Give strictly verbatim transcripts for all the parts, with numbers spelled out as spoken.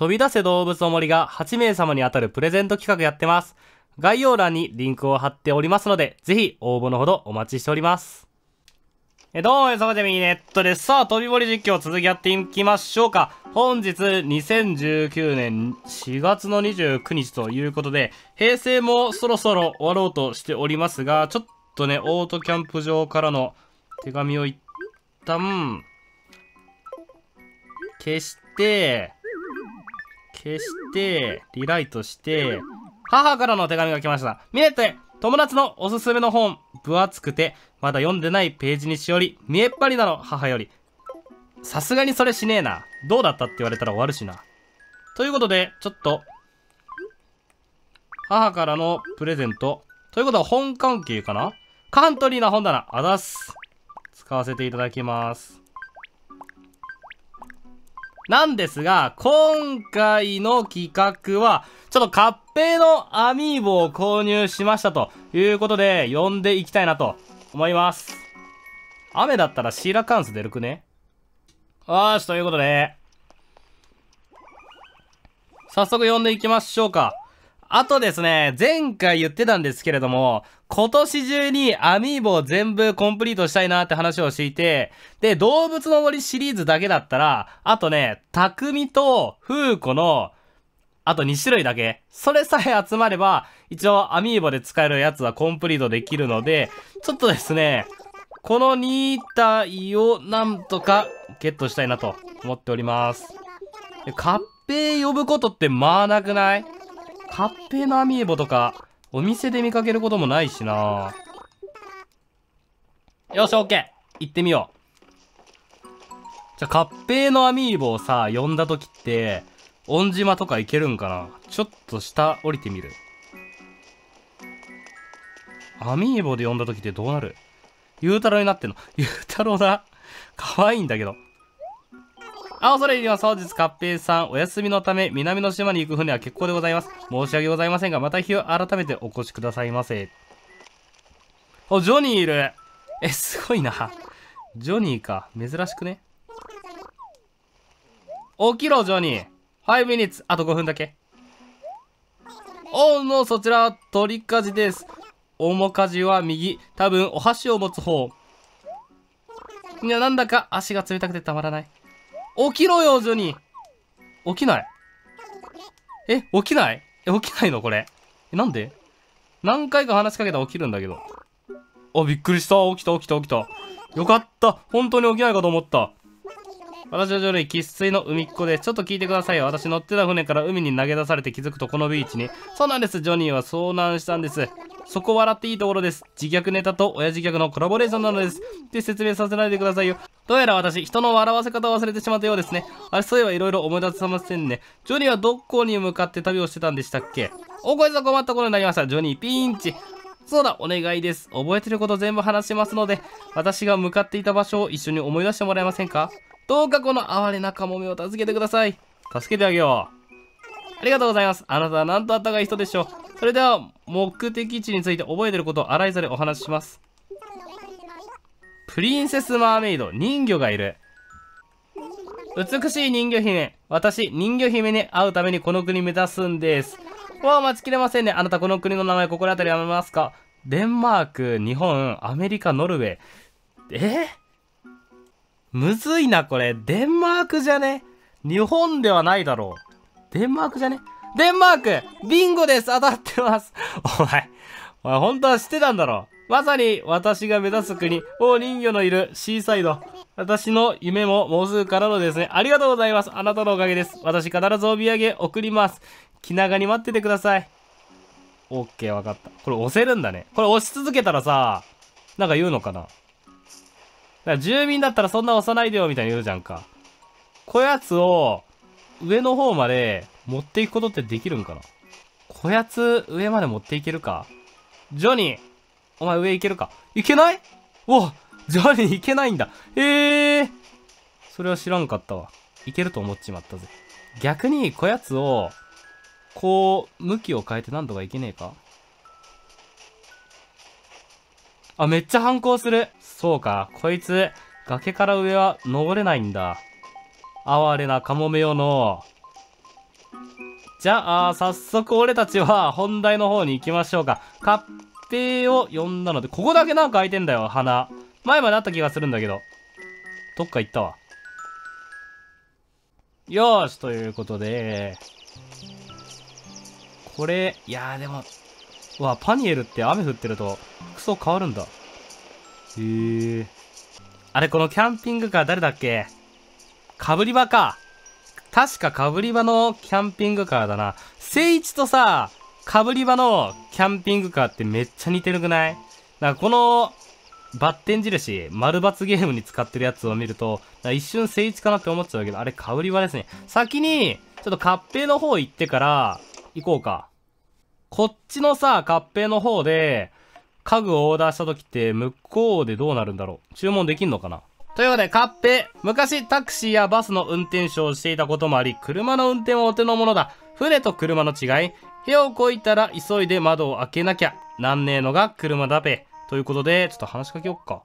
飛び出せ動物の森がはちめいさまに当たるプレゼント企画やってます。概要欄にリンクを貼っておりますので、ぜひ応募のほどお待ちしております。えどうも、よそまじみネットです。さあ、飛び堀実況続きやっていきましょうか。本日、にせんじゅうきゅうねんしがつのにじゅうくにちということで、平成もそろそろ終わろうとしておりますが、ちょっとね、オートキャンプ場からの手紙を一旦、消して、消して、リライトして、母からの手紙が来ました。ミネットへ友達のおすすめの本、分厚くて、まだ読んでないページにしおり、見えっ張りなの母より。さすがにそれしねえな。どうだったって言われたら終わるしな。ということで、ちょっと、母からのプレゼント。ということは本関係かな？カントリーな本棚、あざす。使わせていただきます。なんですが、今回の企画は、ちょっとカップペイのアミーボを購入しましたということで、呼んでいきたいなと思います。雨だったらシーラカンス出るくね？よーし、ということで、早速呼んでいきましょうか。あとですね、前回言ってたんですけれども、今年中にアミーボを全部コンプリートしたいなって話をしていて、で、動物の森シリーズだけだったら、あとね、匠と風子の、あとにしゅるいだけ。それさえ集まれば、一応アミーボで使えるやつはコンプリートできるので、ちょっとですね、このにたいをなんとかゲットしたいなと思っております。カッペイ呼ぶことってまあなくない？カッペイのアミーボとか、お店で見かけることもないしな。よし、オッケー。行ってみよう。じゃあ、カッペイのアミーボをさ、呼んだ時って、恩島とか行けるんかな？ちょっと下降りてみる。アミーボで呼んだ時ってどうなる？ゆうたろうになってんの。ゆうたろうだ。かわいいんだけど。あ、恐れ入ります。本日、カッペイさん、お休みのため、南の島に行く船は欠航でございます。申し訳ございませんが、また日を改めてお越しくださいませ。お、ジョニーいる。え、すごいな。ジョニーか。珍しくね。起きろ、ジョニー。ファイブミニッツ。あとごふんだけ。おうの、そちら、取りかじです。面かじは右。多分、お箸を持つ方。いや、なんだか足が冷たくてたまらない。起きろよ、ジョニー。起きない。え、起きない？え、起きないのこれ。え、なんで？何回か話しかけたら起きるんだけど。あ、びっくりした。起きた、起きた、起きた。よかった。本当に起きないかと思った。私はジョニー、喫水の海っ子です。ちょっと聞いてくださいよ。私乗ってた船から海に投げ出されて気づくとこのビーチに。そうなんです。ジョニーは遭難したんです。そこ笑っていいところです。自虐ネタと親自虐のコラボレーションなのです。って説明させないでくださいよ。どうやら私、人の笑わせ方を忘れてしまったようですね。あれ、そういえばいろいろ思い出せませんね。ジョニーはどこに向かって旅をしてたんでしたっけ？お声が困ったことになりました。ジョニー、ピンチ。そうだ、お願いです。覚えてること全部話しますので、私が向かっていた場所を一緒に思い出してもらえませんか？どうかこの哀れなカモメを助けてください。助けてあげよう。ありがとうございます。あなたはなんとあったかい人でしょう。それでは、目的地について覚えてることを洗いざれお話しします。プリンセスマーメイド、人魚がいる。美しい人魚姫。私、人魚姫に会うためにこの国目指すんです。わあ、待ちきれませんね。あなたこの国の名前心当たりありますか？デンマーク、日本、アメリカ、ノルウェー。え？むずいな、これ。デンマークじゃね？日本ではないだろう。デンマークじゃね？デンマーク！ビンゴです！当たってます！お前、お前本当は知ってたんだろう。まさに私が目指す国、お人魚のいるシーサイド。私の夢ももうすぐからのですね。ありがとうございます。あなたのおかげです。私必ずお土産送ります。気長に待っててください。オッケー、わかった。これ押せるんだね。これ押し続けたらさ、なんか言うのかな？だから住民だったらそんな押さないでよみたいに言うじゃんか。こやつを上の方まで持っていくことってできるんかな？こやつ上まで持っていけるか？ジョニー、お前上いけるか？いけない？お、ジョニーいけないんだ。ええー。それは知らんかったわ。いけると思っちまったぜ。逆にこやつを、こう、向きを変えて何とかいけねえか？あ、めっちゃ反抗する。そうか、こいつ、崖から上は登れないんだ。哀れなカモメよの、じゃあ、早速俺たちは本題の方に行きましょうか。カッペを呼んだので、ここだけなんか開いてんだよ、花。前まであった気がするんだけど。どっか行ったわ。よーし、ということで。これ、いやーでも、うわ、パニエルって雨降ってると、服装変わるんだ。へー。あれ、このキャンピングカー誰だっけ？かぶり場か。確かかぶり場のキャンピングカーだな。聖一とさ、かぶり場のキャンピングカーってめっちゃ似てるくない？なんかこのバッテン印、丸×ゲームに使ってるやつを見ると、一瞬聖一かなって思っちゃうけど、あれかぶり場ですね。先に、ちょっとカッペの方行ってから、行こうか。こっちのさ、カッペの方で、家具をオーダーした時って向こうでどうなるんだろう？注文できんのかな？ということで、カッペ。昔、タクシーやバスの運転手をしていたこともあり、車の運転はお手の物だ。船と車の違い。部屋をこいたら、急いで窓を開けなきゃ。なんねえのが車だべ。ということで、ちょっと話しかけよっか。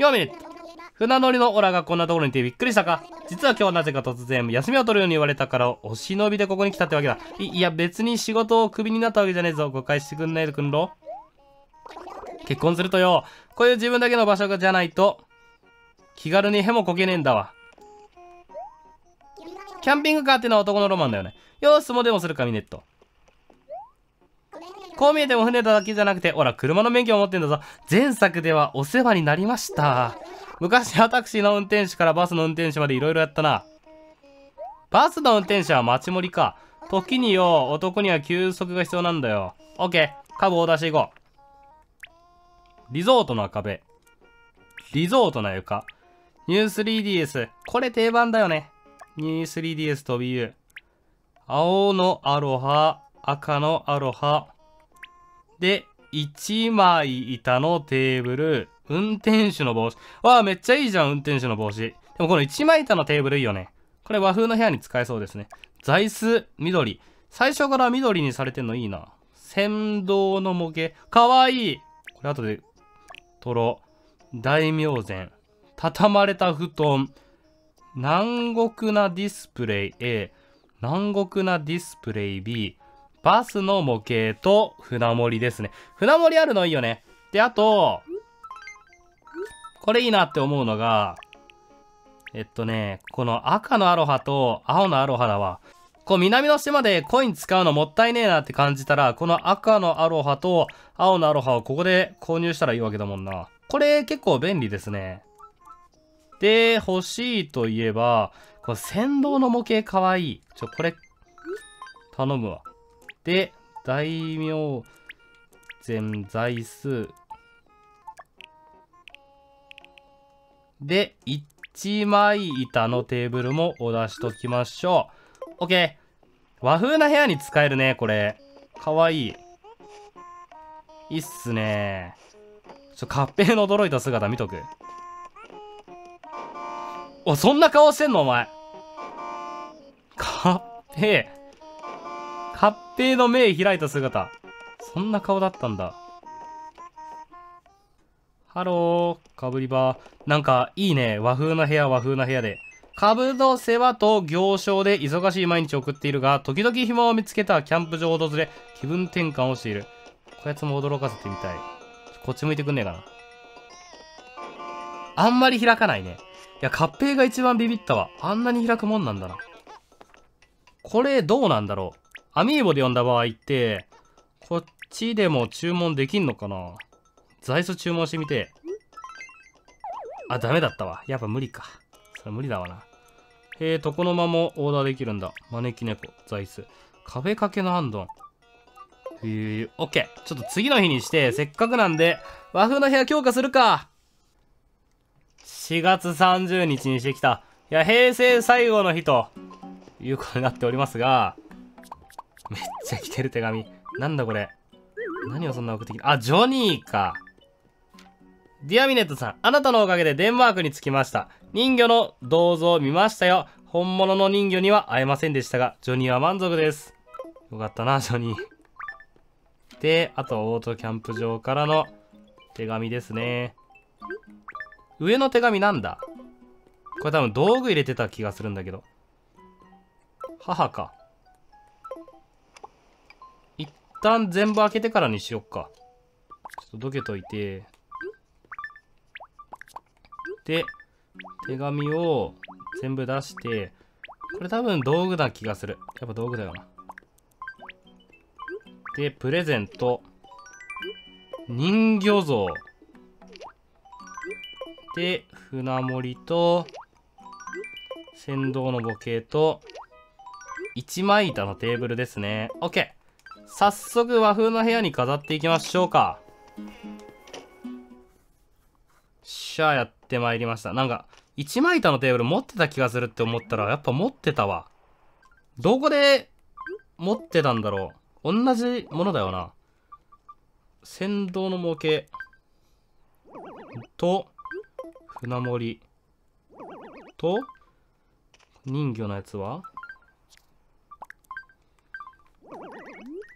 ようみね。船乗りのオラがこんなところにいてびっくりしたか？実は今日なぜか突然、休みを取るように言われたから、お忍びでここに来たってわけだ。い、いや、別に仕事をクビになったわけじゃねえぞ。誤解してくんないでくんろ。結婚するとよ、こういう自分だけの場所じゃないと、気軽にへもこけねえんだわ。キャンピングカーってのは男のロマンだよね。よーし、相撲でもするか、ミネット。こう見えても船だけじゃなくて、ほら、車の免許を持ってんだぞ。前作ではお世話になりました。昔はタクシーの運転手からバスの運転手までいろいろやったな。バスの運転手は待ち盛りか。時によ、男には休息が必要なんだよ。オッケー、カブを出していこう。リゾートの赤べ。リゾートな床。ニュー スリーディーエス。これ定番だよね。ニュー スリーディーエス と ビーユー。青のアロハ、赤のアロハ。で、いちまい板のテーブル、運転手の帽子。わあ、めっちゃいいじゃん、運転手の帽子。でもこのいちまい板のテーブルいいよね。これ和風の部屋に使えそうですね。座椅子、緑。最初から緑にされてんのいいな。先導の模型。かわいい。これ後で、取ろう。大名前。畳まれた布団。南国なディスプレイ A。南国なディスプレイ B。バスの模型と船盛りですね。船盛りあるのいいよね。で、あと、これいいなって思うのが、えっとね、この赤のアロハと青のアロハだわ。こう南の島でコイン使うのもったいねえなって感じたら、この赤のアロハと青のアロハをここで購入したらいいわけだもんな。これ結構便利ですね。で、欲しいといえば、この先導の模型かわいい。ちょ、これ、頼むわ。で、大名前座椅子。で、一枚板のテーブルもお出しときましょう。OK。和風な部屋に使えるね、これ。かわいい。いいっすね。ちょ、カッペの驚いた姿見とく。お、そんな顔してんのお前。カッペ。カッペの目開いた姿。そんな顔だったんだ。ハロー、かぶり場。なんか、いいね。和風な部屋、和風な部屋で。かぶの世話と行商で忙しい毎日を送っているが、時々暇を見つけたキャンプ場を訪れ、気分転換をしている。こやつも驚かせてみたい。こっち向いてくんねえかな。あんまり開かないね。いや、カッペが一番ビビったわ。あんなに開くもんなんだな。これ、どうなんだろう。アミーボで呼んだ場合って、こっちでも注文できんのかな？座椅子注文してみて。あ、ダメだったわ。やっぱ無理か。それ無理だわな。えー、床の間もオーダーできるんだ。招き猫、座椅子。壁掛けのハンドン。へー、オッケー。ちょっと次の日にして、せっかくなんで、和風の部屋強化するか。しがつさんじゅうにちにしてきた。いや、平成最後の日ということになっておりますが、めっちゃ来てる手紙。なんだこれ。何をそんな送ってきた。あ、ジョニーか。ディアミネットさん、あなたのおかげでデンマークに着きました。人魚の銅像を見ましたよ。本物の人魚には会えませんでしたが、ジョニーは満足です。よかったな、ジョニー。で、あと、オートキャンプ場からの手紙ですね。上の手紙なんだ？これ多分道具入れてた気がするんだけど。母か。旦全部開けてからにしよっか。ちょっとどけといて。で、手紙を全部出して、これ多分道具な気がする。やっぱ道具だよな。で、プレゼント。人魚像。で、船盛りと、船頭の模型と、一枚板のテーブルですね。OK。早速和風の部屋に飾っていきましょうか。しゃあ、やってまいりました。なんか、一枚板のテーブル持ってた気がするって思ったら、やっぱ持ってたわ。どこで持ってたんだろう。同じものだよな。船頭の模型と、船盛りと、人魚のやつは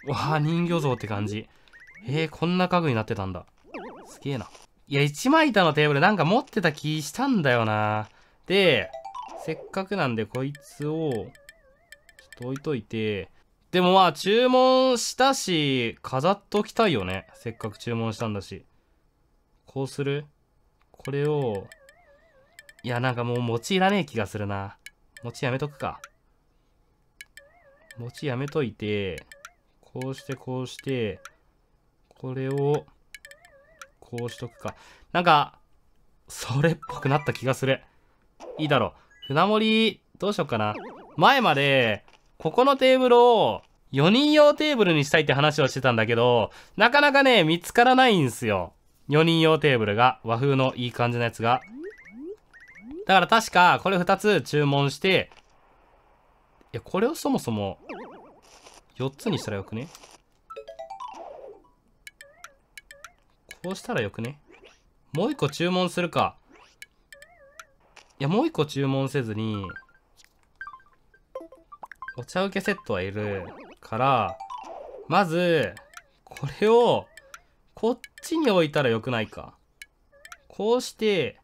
わあ、人魚像って感じ。えー、こんな家具になってたんだ。すげえな。いや、一枚板のテーブルなんか持ってた気したんだよな。で、せっかくなんでこいつを、ちょっと置いといて。でもまあ、注文したし、飾っときたいよね。せっかく注文したんだし。こうする？これを、いや、なんかもう餅いらねえ気がするな。餅やめとくか。餅やめといて、こうしてこうして、これを、こうしとくか。なんか、それっぽくなった気がする。いいだろう。船盛り、どうしようかな。前まで、ここのテーブルをよにん用テーブルにしたいって話をしてたんだけど、なかなかね、見つからないんすよ。よにん用テーブルが、和風のいい感じのやつが。だから確か、これふたつ注文して、いや、これをそもそも、よっつにしたらよくね？こうしたらよくね？もういっこ注文するか。いや、もういっこ注文せずに、お茶受けセットはいるから、まず、これを、こっちに置いたらよくないか。こうして、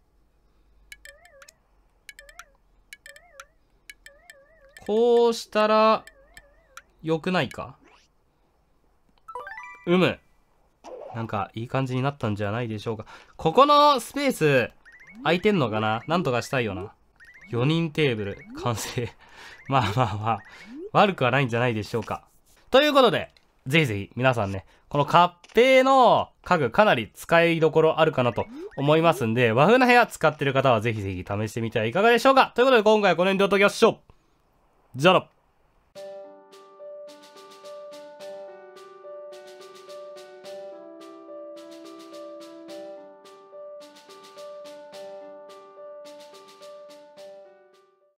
こうしたら、よくないか？うむ。なんか、いい感じになったんじゃないでしょうか。ここのスペース、空いてんのかな？なんとかしたいよな。よにんテーブル、完成。まあまあまあ、悪くはないんじゃないでしょうか。ということで、ぜひぜひ、皆さんね、このカッペの家具、かなり使いどころあるかなと思いますんで、和風な部屋使ってる方はぜひぜひ試してみてはいかがでしょうか。ということで、今回はこの辺でお届けしましょう。じゃあな。